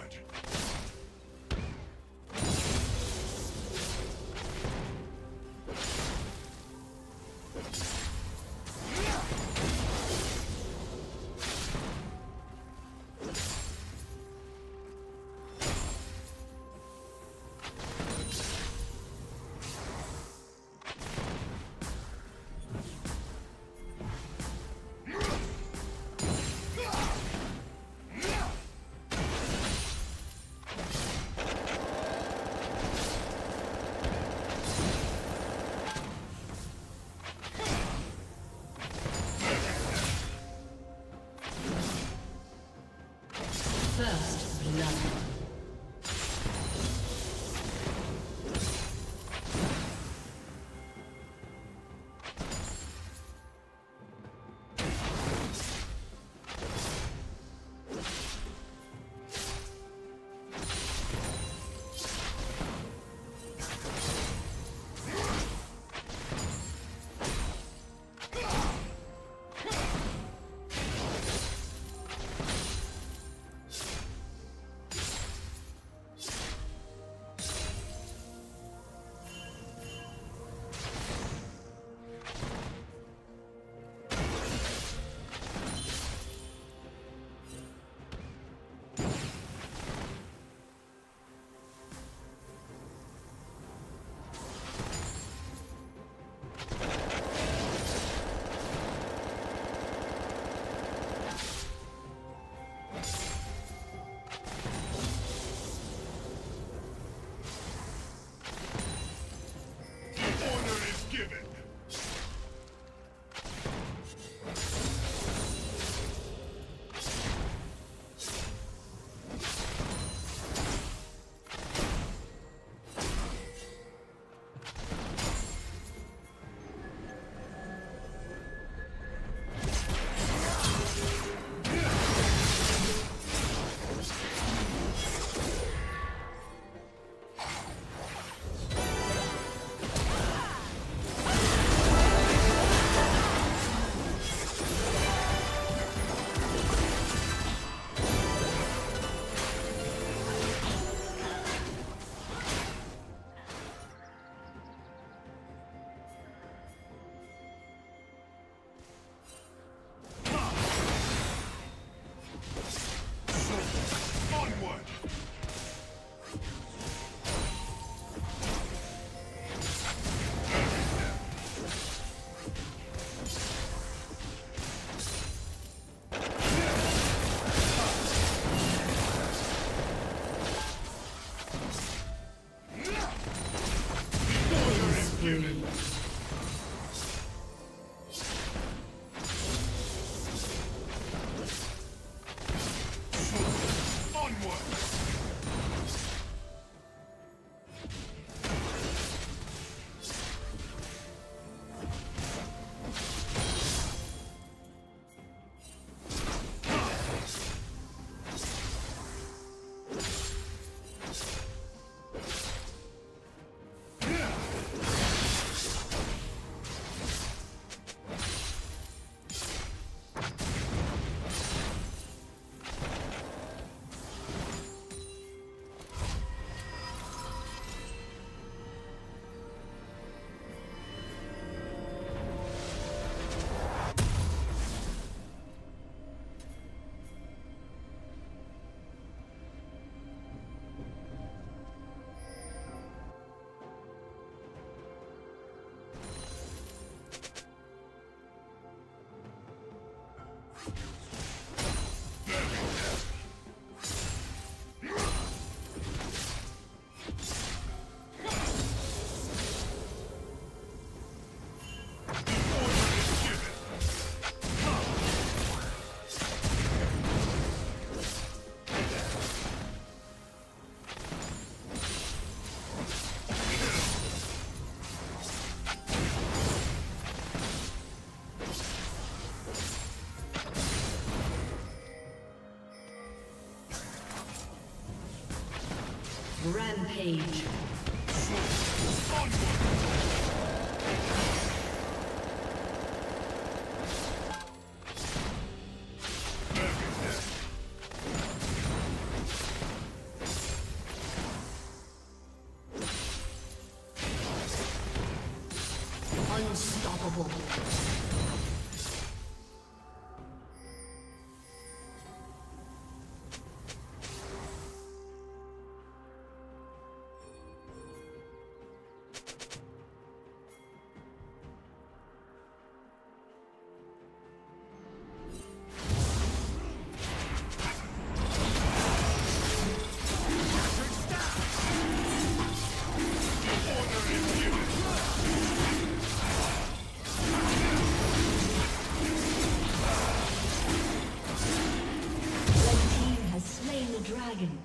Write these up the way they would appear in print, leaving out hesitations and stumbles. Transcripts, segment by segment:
forward. First blood. Rampage. dragon.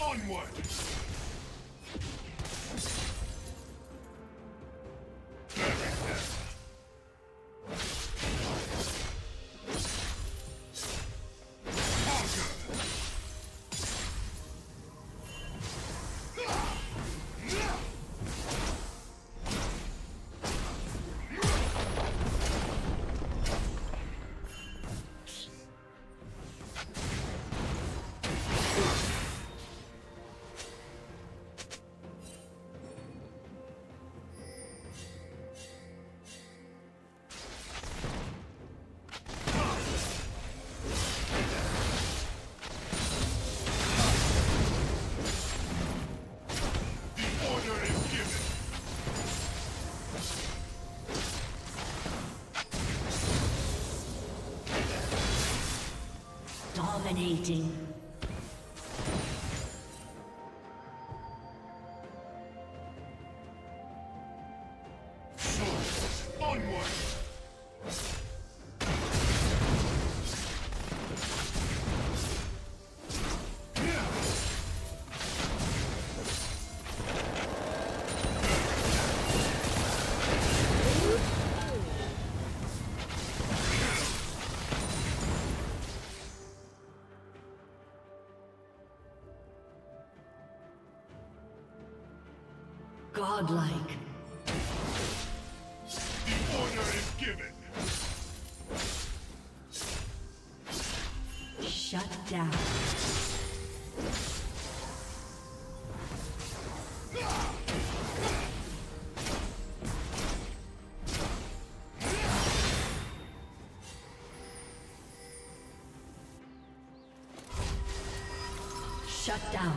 Onward! Dominating. Godlike. The order is given. Shut down. Shut down.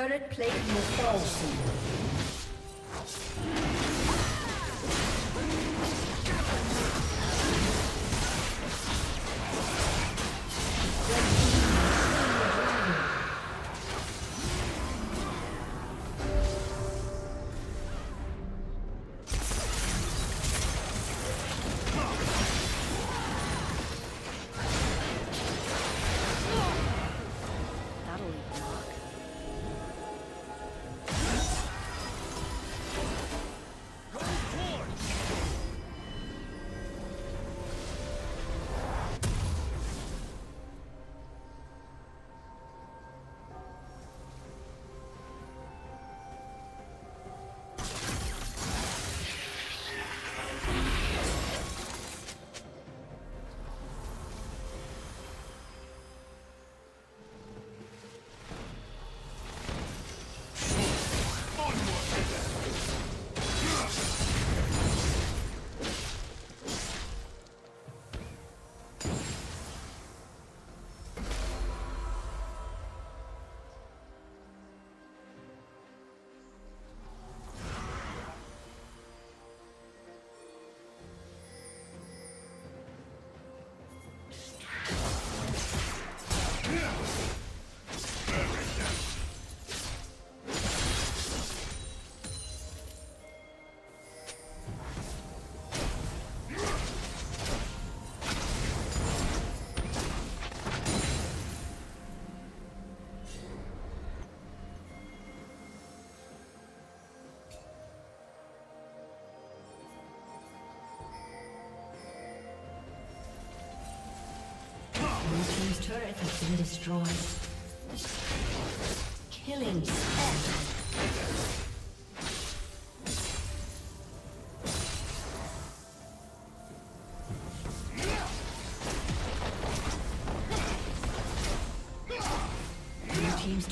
Current plate will fall soon. His turret has been destroyed. Killing spree. Blue team's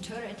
turret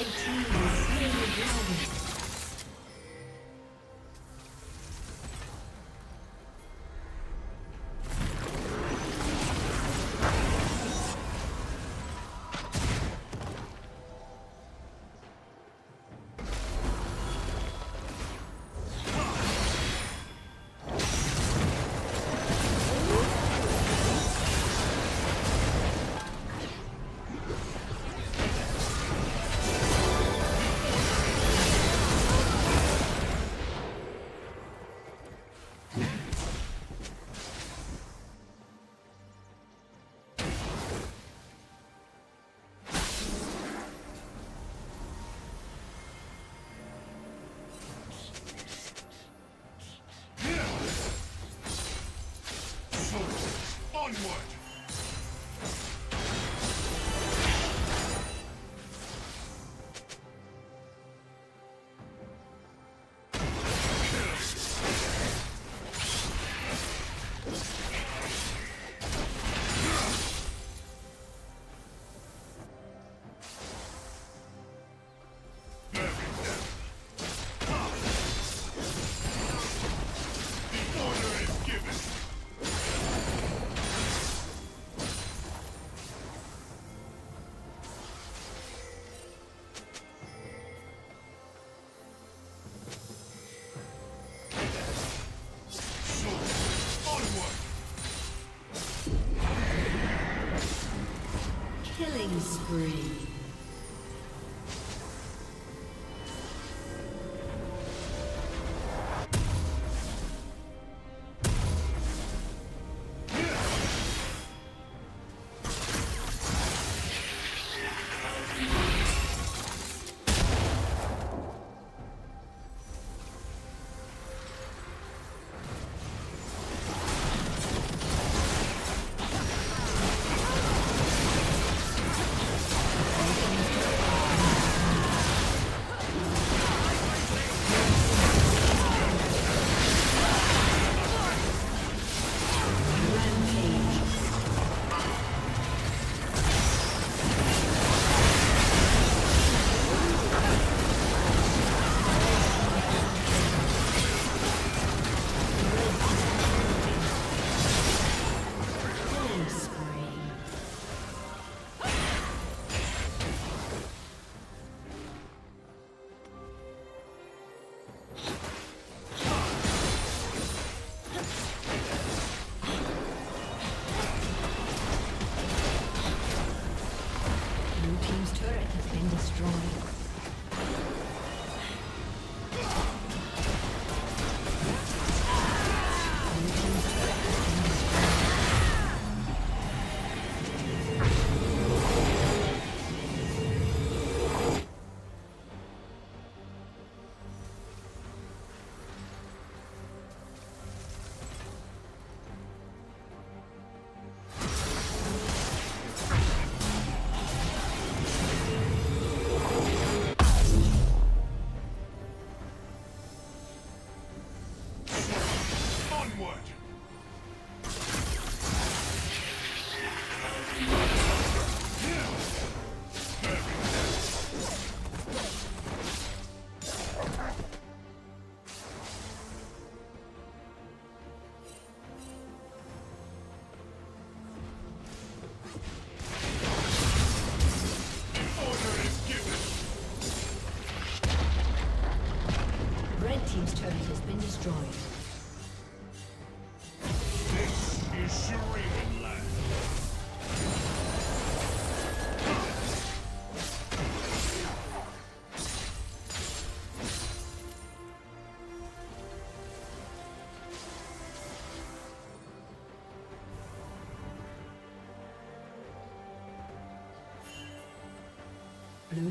Red team is slain the dragon. Onward! Killing spree. Team's turret has been destroyed. This is Shuriken Land. Blue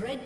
Red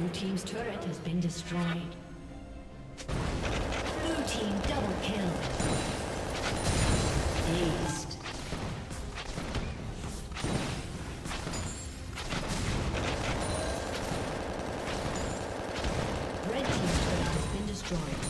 Blue team's turret has been destroyed. Blue team double kill. Aced. Red team's turret has been destroyed.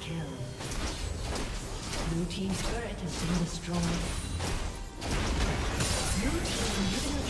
Kill. Blue team's turret has been destroyed. Blue team